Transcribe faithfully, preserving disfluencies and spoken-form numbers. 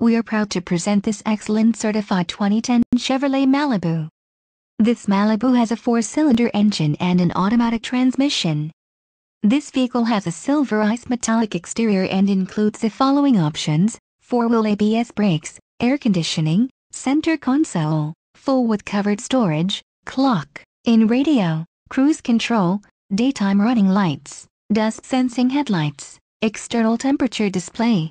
we are proud to present this excellent certified twenty ten Chevrolet Malibu. This Malibu has a four-cylinder engine and an automatic transmission. This vehicle has a Silver Ice Metallic exterior and includes the following options: four-wheel A B S brakes, air conditioning, center console, full with covered storage, clock, in radio, cruise control, daytime running lights, dust sensing headlights, external temperature display.